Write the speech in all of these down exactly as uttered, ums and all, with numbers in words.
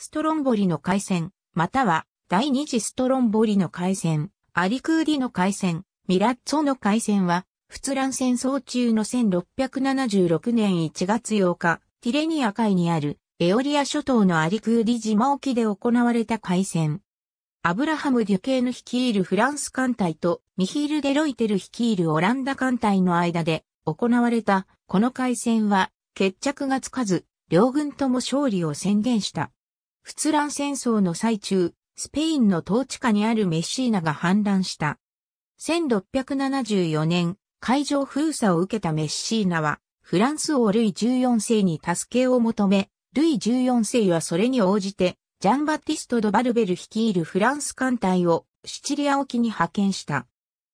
ストロンボリの回線、または第二次ストロンボリの回線、アリクーディの回線、ミラッツォの回線は、仏蘭戦争中のせんろっぴゃくななじゅうろくねんいちがつようか、ティレニア海にあるエオリア諸島のアリクーディ島沖で行われた海戦。アブラハム・デュケーヌ率いるフランス艦隊とミヒール・デロイテル率いるオランダ艦隊の間で行われたこの海戦は決着がつかず、両軍とも勝利を宣言した。仏蘭戦争の最中、スペインの統治下にあるメシーナが反乱した。せんろっぴゃくななじゅうよねん、海上封鎖を受けたメッシーナは、フランス王ルイじゅうよんせいに助けを求め、ルイじゅうよんせいはそれに応じて、ジャンバッティスト・ド・バルベル率いるフランス艦隊をシチリア沖に派遣した。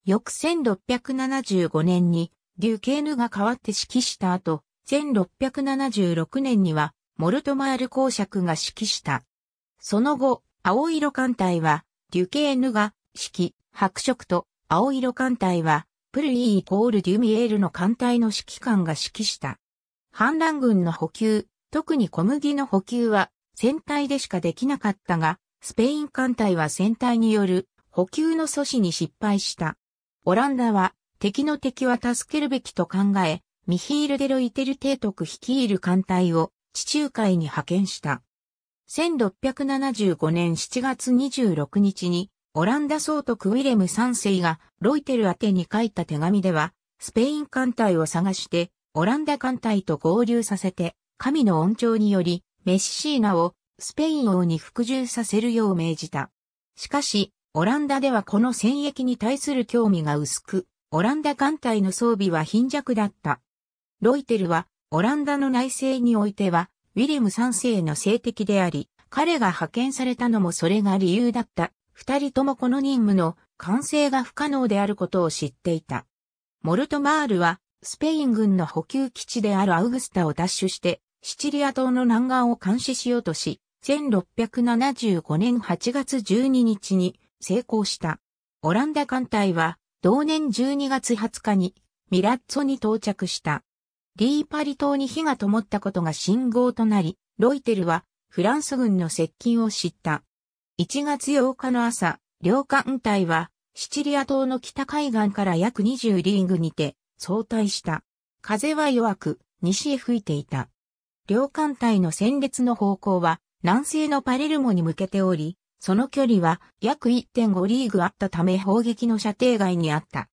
翌せんろっぴゃくななじゅうごねんにデュケーヌが代わって指揮した後、せんろっぴゃくななじゅうろくねんにはモルトマール公爵が指揮した。その後、青色艦隊はデュケーヌが指揮、白色と青色艦隊はプルイイコールデュミエールの艦隊の指揮官が指揮した。反乱軍の補給、特に小麦の補給は船体でしかできなかったが、スペイン艦隊は船体による補給の阻止に失敗した。オランダは敵の敵は助けるべきと考え、ミヒール・デロイテル提督率いる艦隊を地中海に派遣した。せんろっぴゃくななじゅうごねんしちがつにじゅうろくにちに、オランダ総督ウィレムさんせいがロイテル宛てに書いた手紙では、スペイン艦隊を探して、オランダ艦隊と合流させて、神の恩寵により、メッシーナをスペイン王に服従させるよう命じた。しかし、オランダではこの戦役に対する興味が薄く、オランダ艦隊の装備は貧弱だった。ロイテルは、オランダの内政においては、ウィレムさんせいの政敵であり、彼が派遣されたのもそれが理由だった。二人ともこの任務の完成が不可能であることを知っていた。モルトマールはスペイン軍の補給基地であるアウグスタを奪取してシチリア島の南岸を監視しようとし、せんろっぴゃくななじゅうごねんはちがつじゅうににちに成功した。オランダ艦隊は同年じゅうにがつはつかにミラッツォに到着した。リーパリ島に火が灯ったことが信号となり、ロイテルはフランス軍の接近を知った。いちがつようかの朝、両艦隊は、シチリア島の北海岸から約にじゅうリーグにて、相対した。風は弱く、西へ吹いていた。両艦隊の戦列の方向は、南西のパレルモに向けており、その距離は、約 いってんごリーグあったため砲撃の射程外にあった。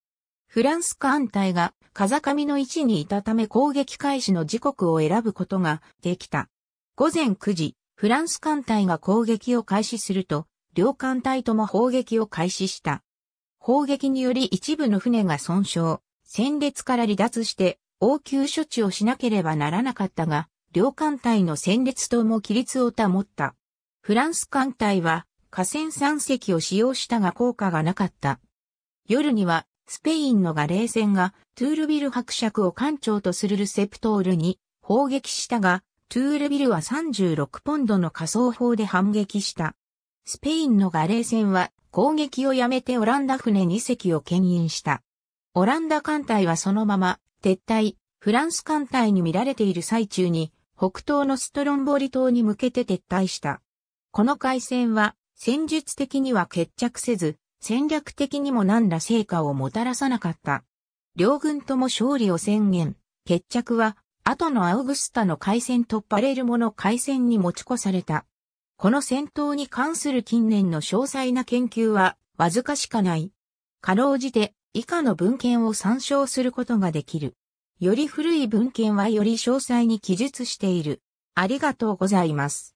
フランス艦隊が、風上の位置にいたため攻撃開始の時刻を選ぶことができた。ごぜんくじ。フランス艦隊が攻撃を開始すると、両艦隊とも砲撃を開始した。砲撃により一部の船が損傷、戦列から離脱して応急処置をしなければならなかったが、両艦隊の戦列とも規律を保った。フランス艦隊は火船さんせきを使用したが効果がなかった。夜にはスペインのガレー船がトゥールビル伯爵を艦長とするルセプトールに砲撃したが、トゥールビルはさんじゅうろくポンドの火槍砲で反撃した。スペインのガレー船は攻撃をやめてオランダ船にせきを牽引した。オランダ艦隊はそのまま撤退、フランス艦隊に見られている最中に北東のストロンボリ島に向けて撤退した。この海戦は戦術的には決着せず、戦略的にも何ら成果をもたらさなかった。両軍とも勝利を宣言、決着は後のアウグスタの海戦とパレルモの海戦に持ち越された。この戦闘に関する近年の詳細な研究はわずかしかない。かろうじて以下の文献を参照することができる。より古い文献はより詳細に記述している。ありがとうございます。